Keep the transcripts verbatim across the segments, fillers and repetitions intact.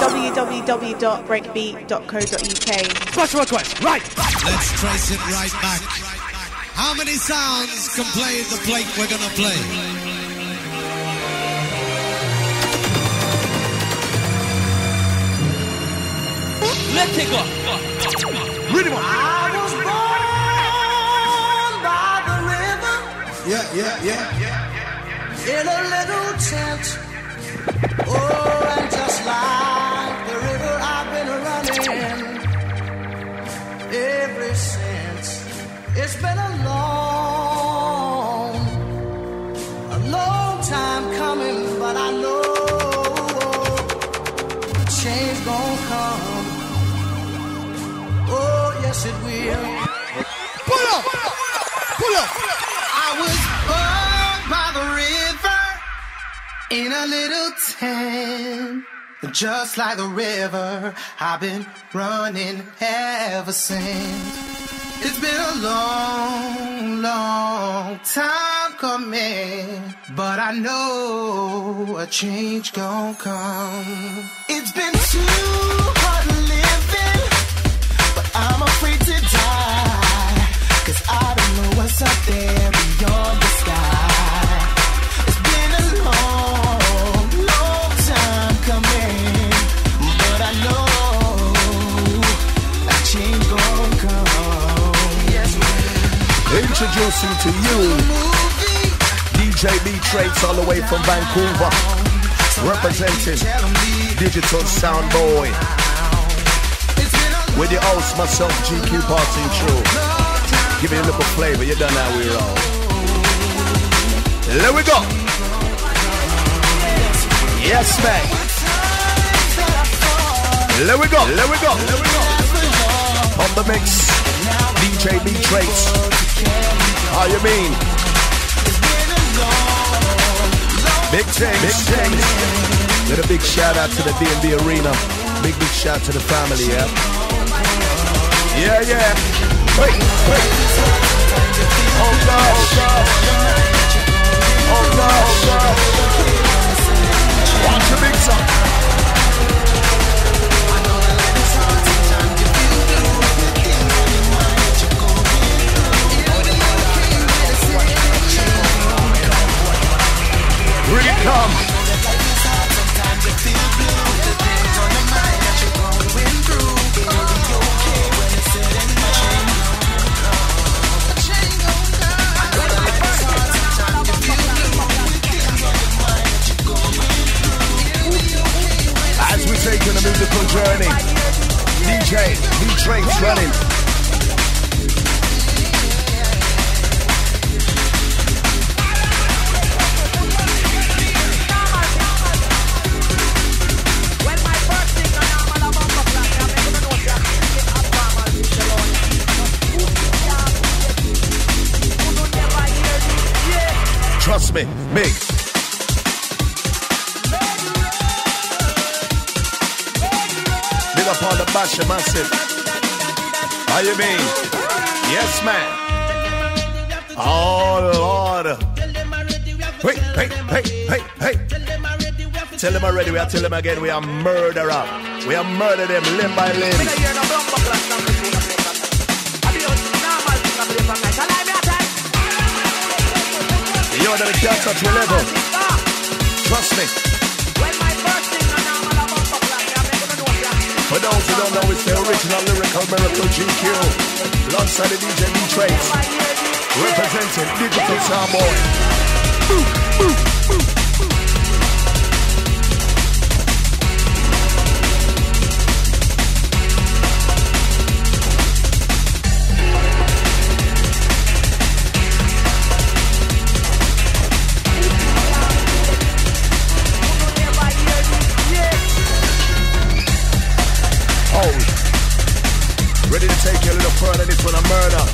w w w dot breakbeat dot co dot u k. Watch, watch, watch. Right. Let's trace it right back. How many sounds can play the plate we're gonna play? Let's take off. Rhythm. I was born by the river. Yeah, yeah, yeah, yeah. In a little tent. Oh, and just like the river, I've been running ever since. It's been a long, a long time coming, but I know change gonna come. Oh, yes, it will. Pull up! Pull up! I was born by the river in a little tent. Just like the river, I've been running ever since. It's been a long, long time coming, but I know a change gonna come. It's been too hard. I'm afraid to die, 'cause I don't know what's up there beyond the sky. It's been a long, long time coming, but I know a change gonna come. Yes, man. Introducing to you D J B Traits, all the way from Vancouver, representing Digital Soundboy. With your host, myself, G Q, passing through. Give it a little flavor, you done how we roll. There we go. Yes, man. There we go, there we go, there we go. On the mix, D J B Traits. How you mean? Big change, big change. Little big shout out to the D and B Arena. Big, big shout to the family, yeah? Yeah, yeah. Wait, wait. Oh no, oh no. Oh no, oh no. Watch the mix up. Bring it, come. Taking a musical journey. D J, new trains running. Trust me, big. Up on the bash, massive. How you mean? Yes, man. Oh, Lord. Hey, hey, hey, hey, hey. Tell them already, we are telling them again, we are murderer. We are murder them limb by limb. You're the can't touch your level. Trust me. For those who don't know, it's the original lyrical miracle G Q. Alongside the D J B Traits, representing Digital Soundboy. Take you a little further, this one a murder.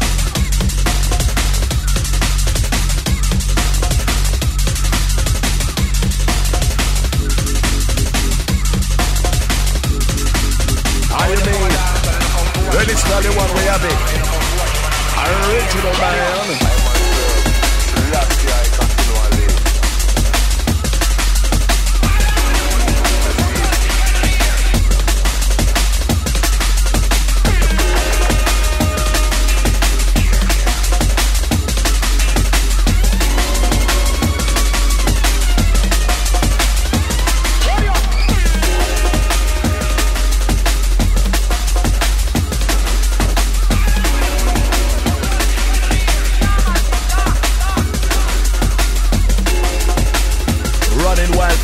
How you mean? Well, it's not the one we have it. Original man.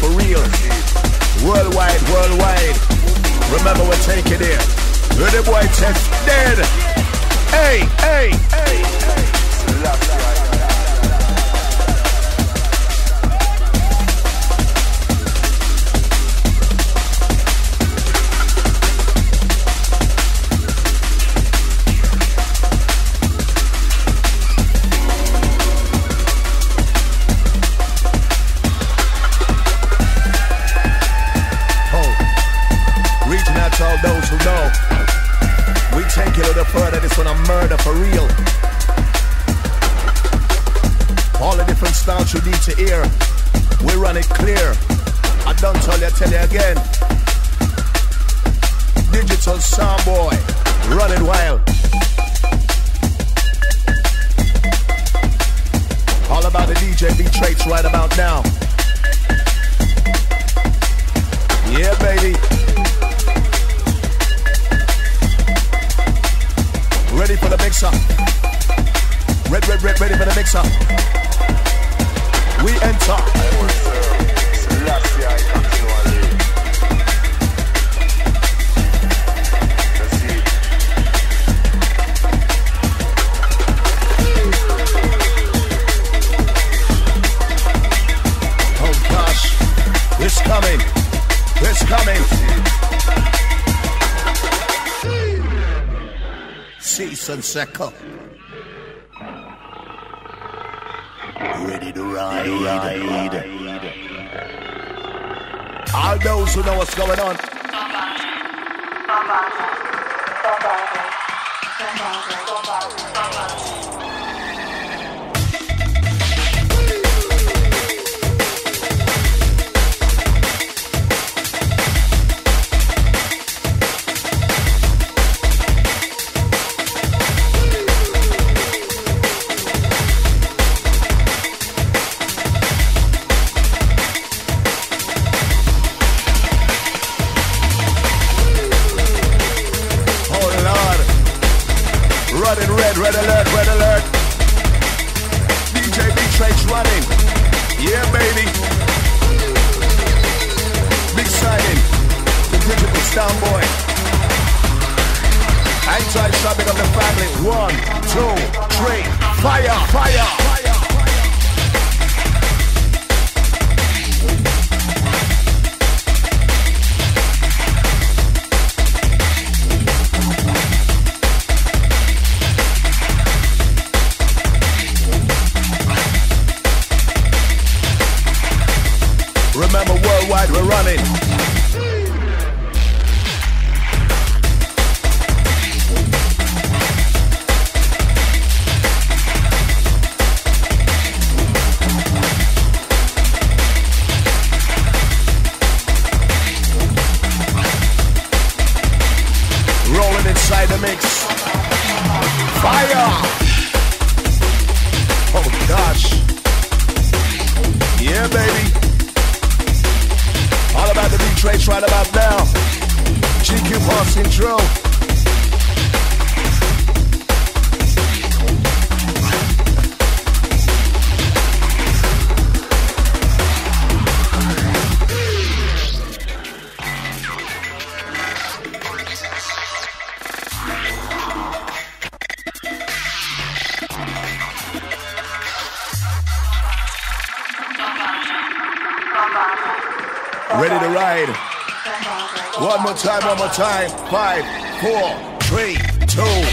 for real. Worldwide, worldwide. Remember, we'll take it there. Where the boy chest dead. Hey, hey, hey, hey. You need to hear, we run it clear. I don't tell you, I tell you again. Digital Soundboy, run it wild. All about the D J B Traits right about now. Yeah, baby. Ready for the mix-up. Red, red, red, ready for the mix-up. We enter. Oh gosh, it's coming, it's coming. Cease and second. Ready to ride, ride. ride. All those who know what's going on. Red alert, red alert. D J B Traits running. Yeah, baby. Big signing. The Digital Soundboy. Anti-shopping of the family. One, two, three. Fire, fire, fire. Remember, worldwide, we're running. Rolling inside the mix. Fire! Oh, gosh. Yeah, baby. All about the B Traits right about now. G Q passing through. Ready to ride. One more time, one more time. Five, four, three, two.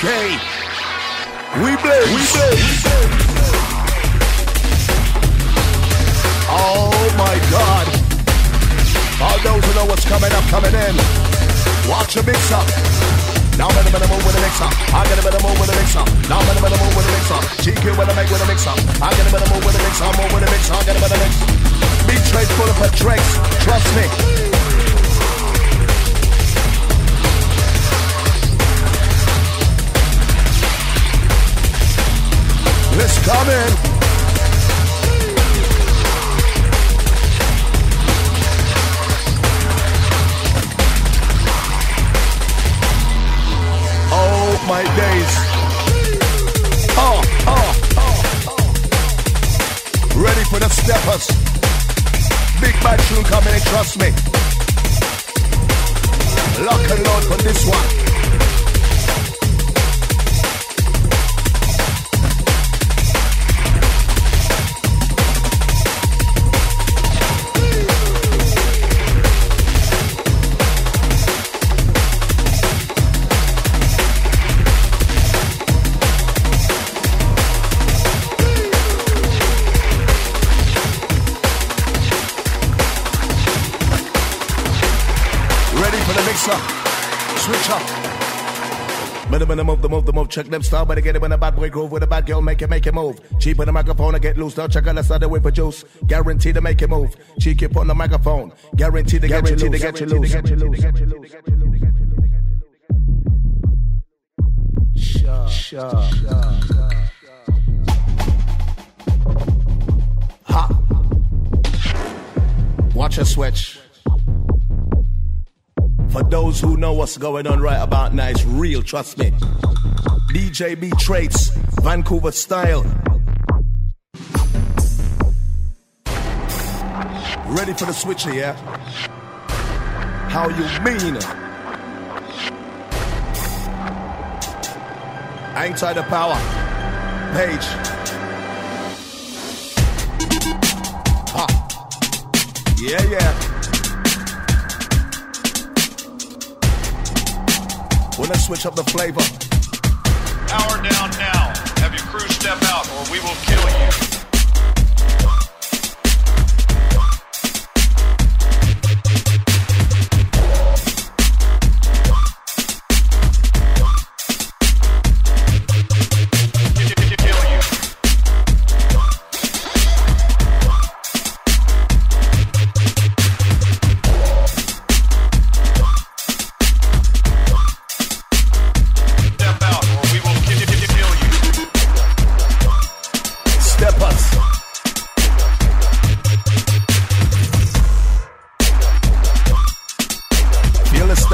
Okay, we blaze, we blaze. Oh my God! All those who know what's coming up, coming in. Watch Get your mix up. Now I'm gonna move with a mix up. I'm gonna move with a mix up. Now I'm gonna move with a mix up. G Q with a make with a mix up. I'm gonna move with a mix up. Move with a mix up. I'm gonna move with a mix up. Big trade full of tricks. Trust me. Let's come in. Oh my days. Ready for the steppers. Big bad tune coming in, trust me. Lock and load for this one. Switch up. But when I move, the move, the move, check them style, but I get it when a bad boy groove with a bad girl, make it, make it move. Cheap on the microphone, I get loose, don't check out the side with a juice. Guaranteed to make it move. Cheeky on the microphone, guaranteed to get you loose, get you loose, get you loose, get you loose. Ha! Watch a switch. For those who know what's going on right about now, it's real, trust me. D J B Traits, Vancouver style. Ready for the switcher, yeah? How you mean? Hang tight the power. Page. Ha. Yeah, yeah. We're gonna switch up the flavor. Power down now. Have your crew step out or we will kill you. Kill you.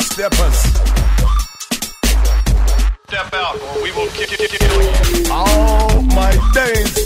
Steppers. Step out or we will kill you. Oh my days.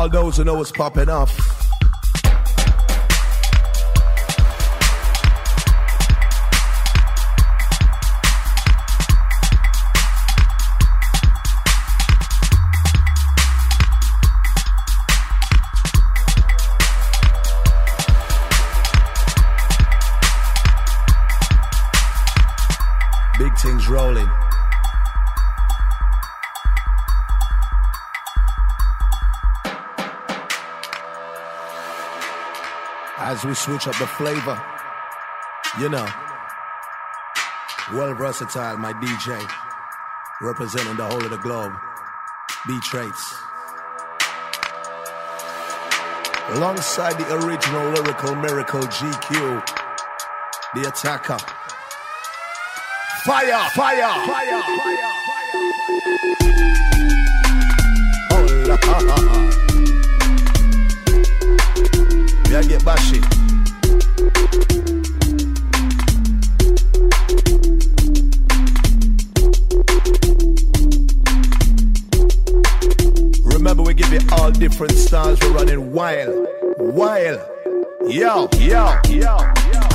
all those who know what's popping off. Big things rolling. As we switch up the flavor, you know, well versatile, my D J, representing the whole of the globe, B Traits. Alongside the original lyrical miracle G Q, the attacker. Fire, fire, fire, fire, fire. Oh la ha ha ha. Me I get bashy. Remember, we give you all different styles. We're running wild, wild. Yo, yo, yo, yo, yo.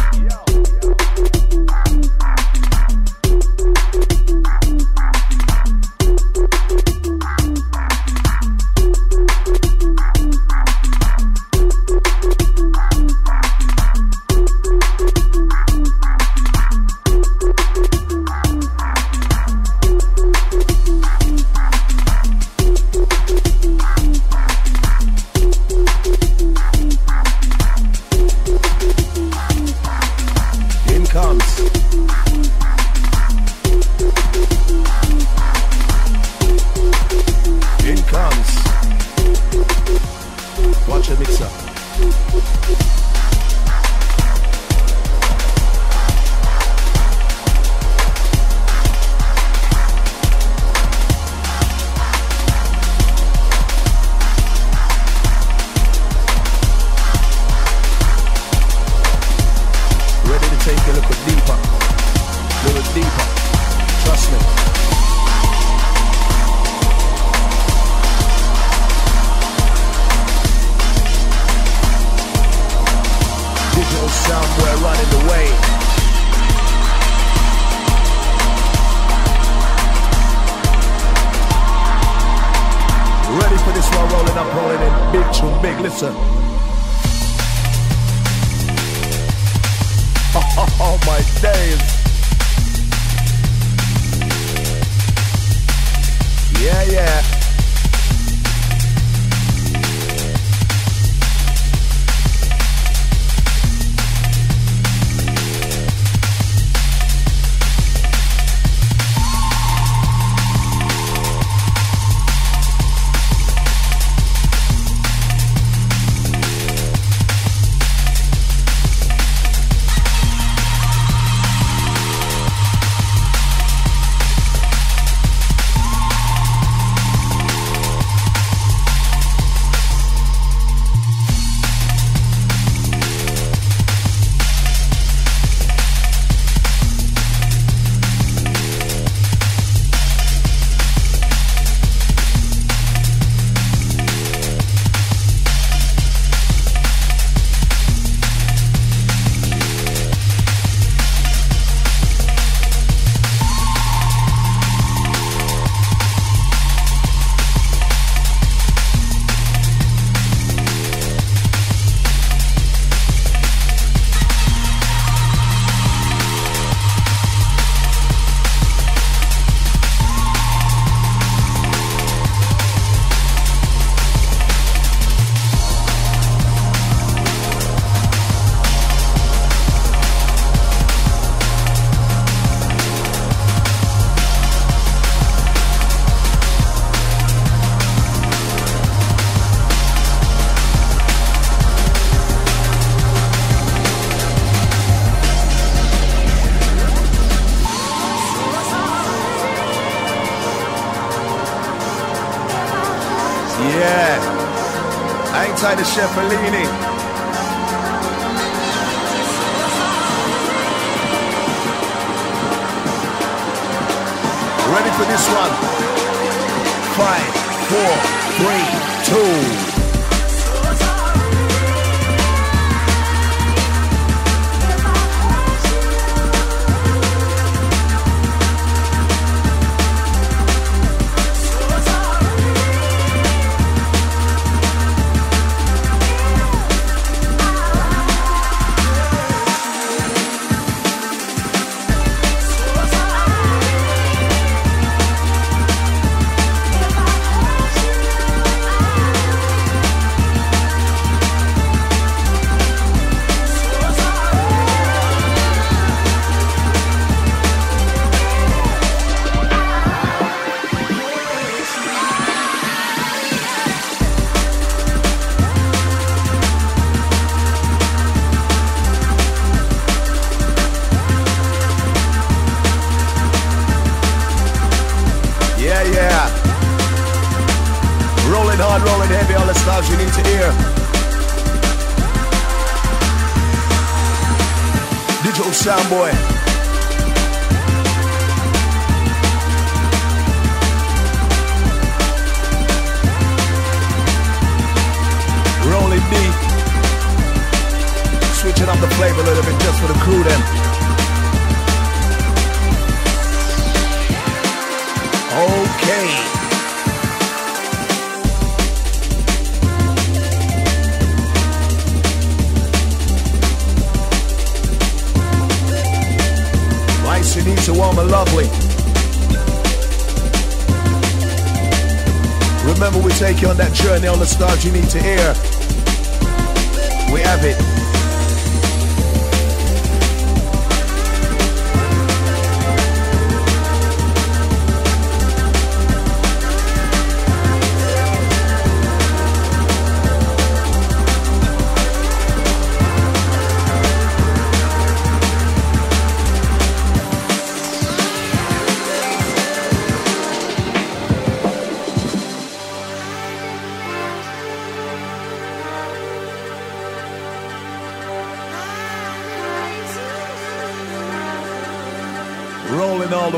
The Chef Alini. Ready for this one? Five, four, three, two. yeah. Rolling hard, rolling heavy, all the styles you need to hear. Digital Soundboy. Rolling deep. Switching up the flavor a little bit just for the crew then. Okay. Nice and easy, warm and lovely. Remember, we take you on that journey, on the stars you need to hear. We have it.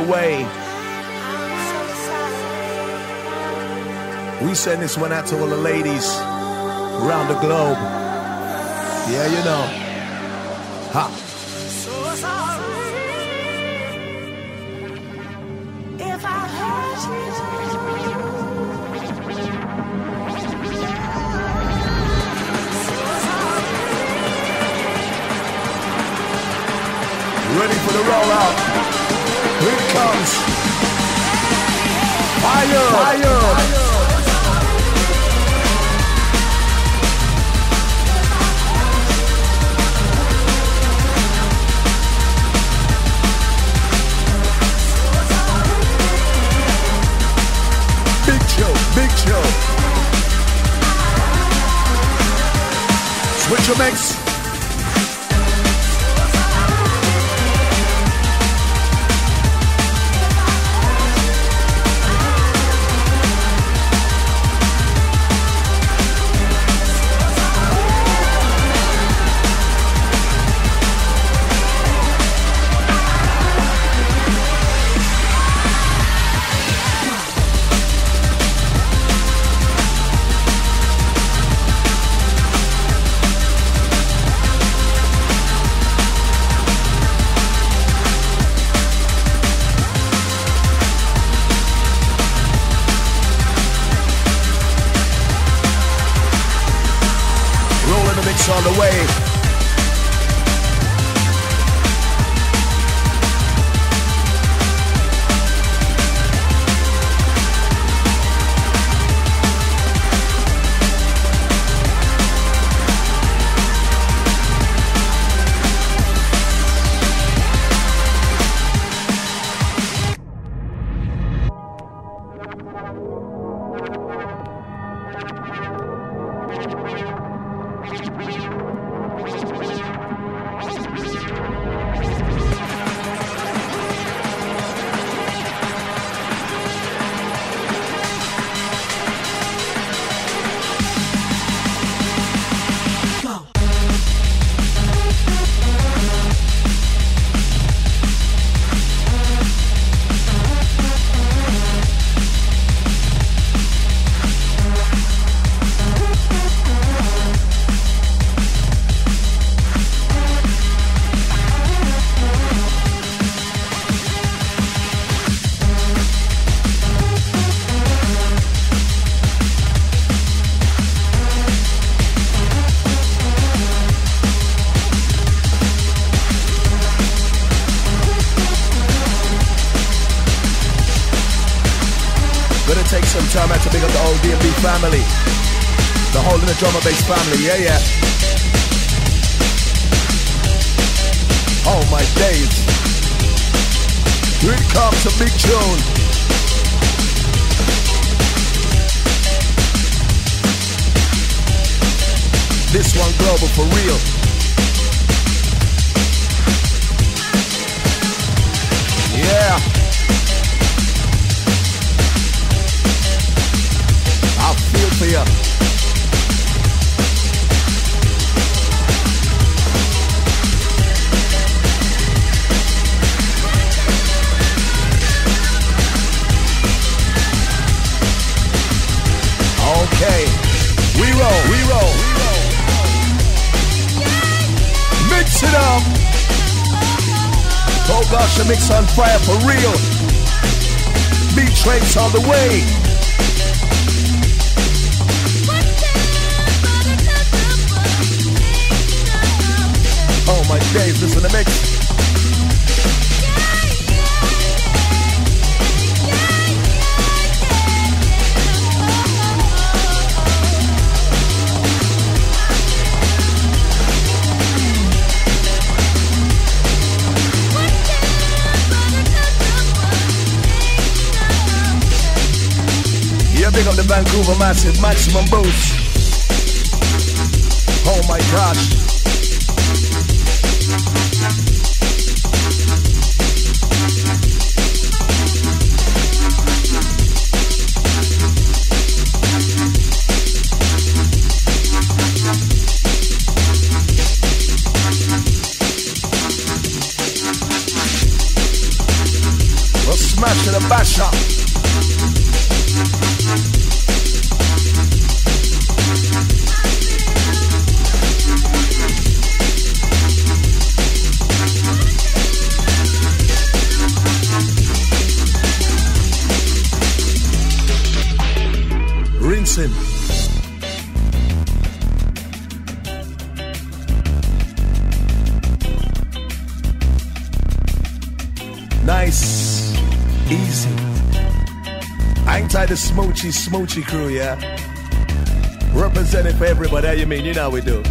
Way. We send this one out to all the ladies around the globe. Yeah, you know. Ha. So sorry if I hurt you. Ready for the rollout. Here it comes. Fire, fire. Big show, big show. Switch your mix. On the way. Time out to big up the whole D and B family, the whole in the drummer bass family, yeah, yeah. Oh my days! Here comes a big tune. This one global for real. Yeah. roll, we roll. Mix it up. Oh gosh, the mix on fire for real. B Traits on the way. Oh my days, listen to the mix. Big up the Vancouver Massive, Maximum Boost. Oh my gosh. We'll smash it and bash up. Him. Nice, easy. I ain't tired of smoochy, smoochy crew, yeah? Representing for everybody, you mean, you know how we do.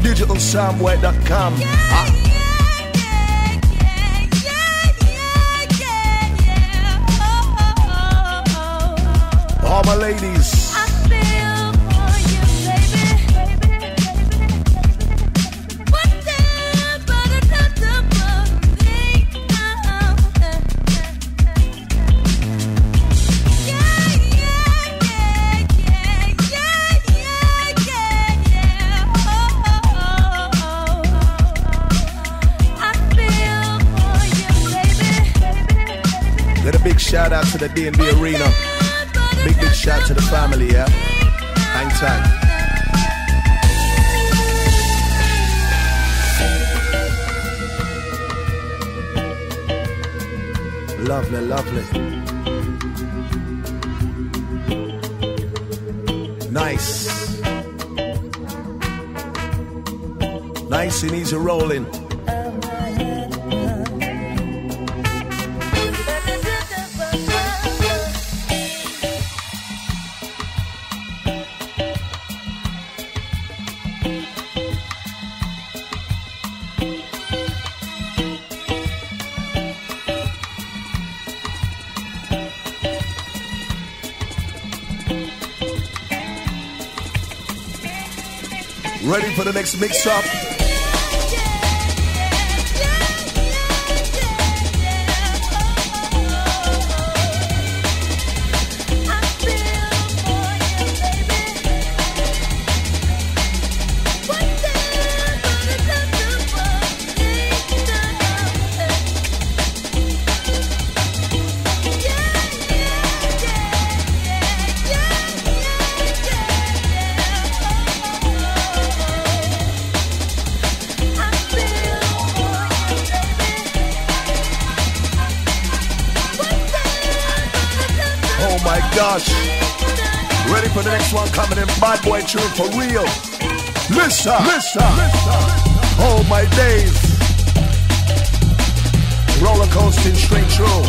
digital soundboy dot com. Yeah, ah. yeah, yeah, yeah, yeah, yeah, oh, oh, oh, oh, oh. All my ladies, I feel for you, baby, baby, baby, baby. One time, but another morning. Yeah, yeah, yeah, yeah, yeah, yeah, yeah, yeah. Oh, oh, oh, oh. I feel for you, baby, baby, baby. Let a big shout out to the D and B Arena. Big, big shout to the family, yeah? Hang tight. Lovely, lovely. Nice. Nice and easy rolling. Ready for the next mix-up? Yeah, yeah, gosh. Ready for the next one coming in. Bad boy tune for real. Listen, listen. Oh my days. Roller coasting straight through.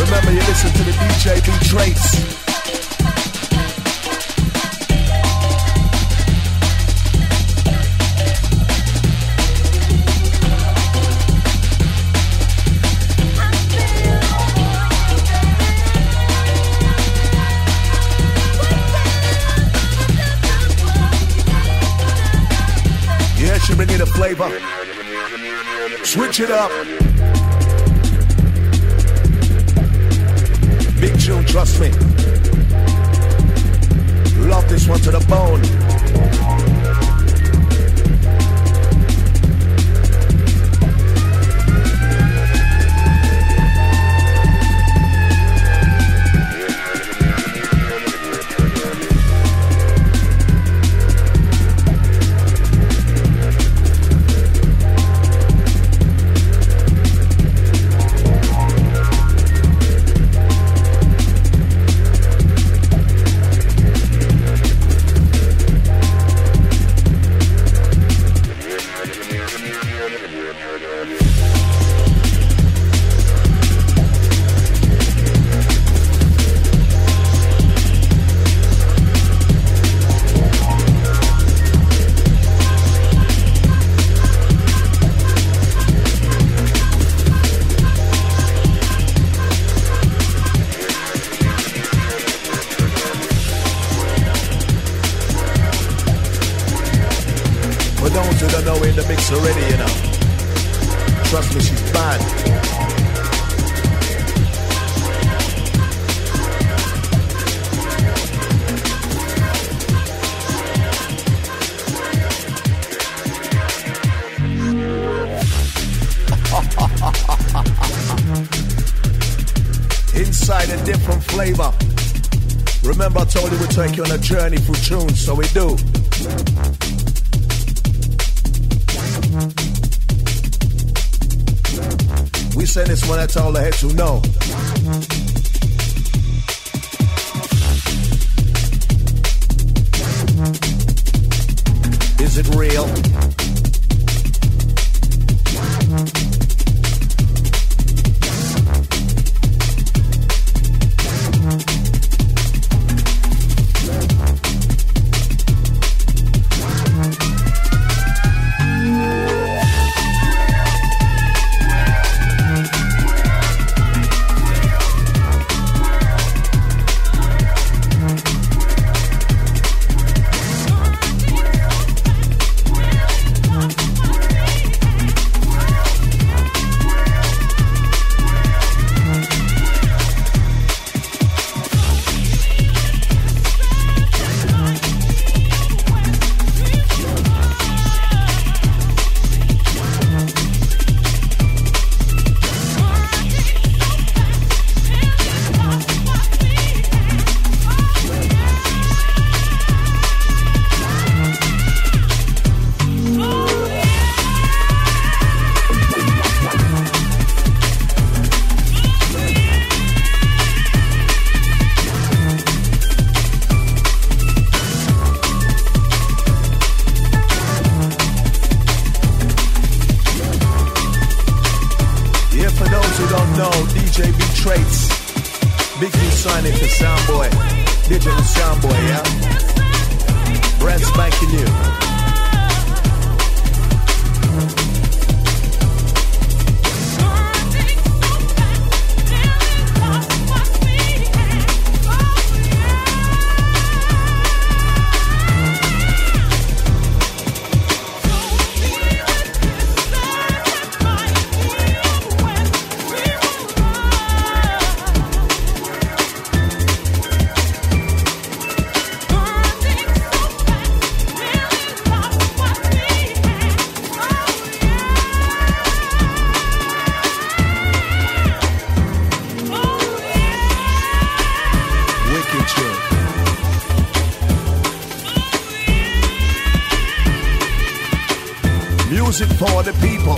Remember, you listen to the D J B Traits. Bringing the flavor. Switch it up. Big tune, trust me. Love this one to the bone. For those who don't know, we're in the mix already, you know. Trust me, she's bad. Inside a different flavor. Remember I told you we'd take you on a journey through tunes, so we do. We send this one out to all the heads who know. Is it real? Music for the people.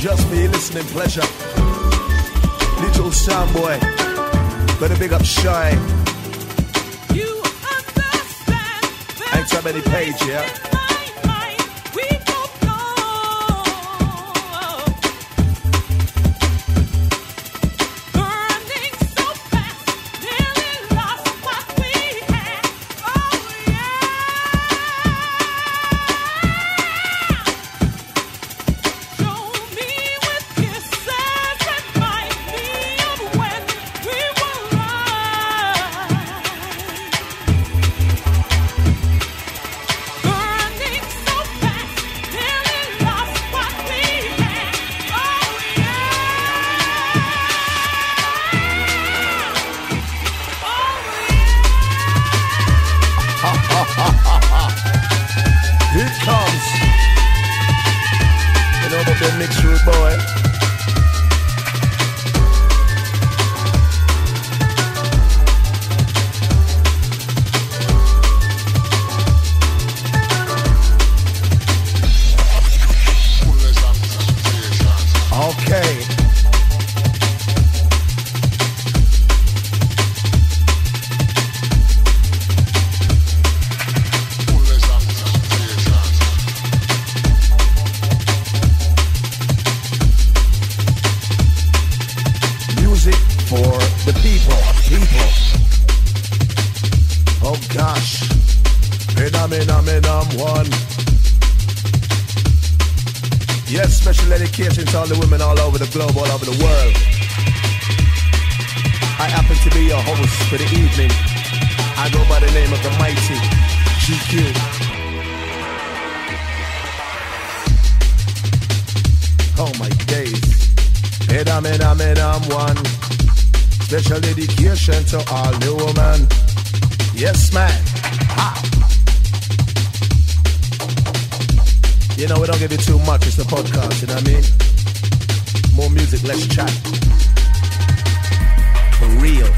Just for your listening pleasure. Digital Soundboy. Better big up Shy. You understand. Ain't so many page, yeah? I go by the name of the mighty G Q. Oh my days. And I'm in, I'm in, I'm one. Special dedication to all new women. Yes, man. Ha. You know, we don't give you too much. It's the podcast, you know what I mean? More music, less chat. For real.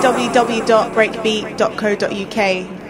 w w w dot breakbeat dot co dot u k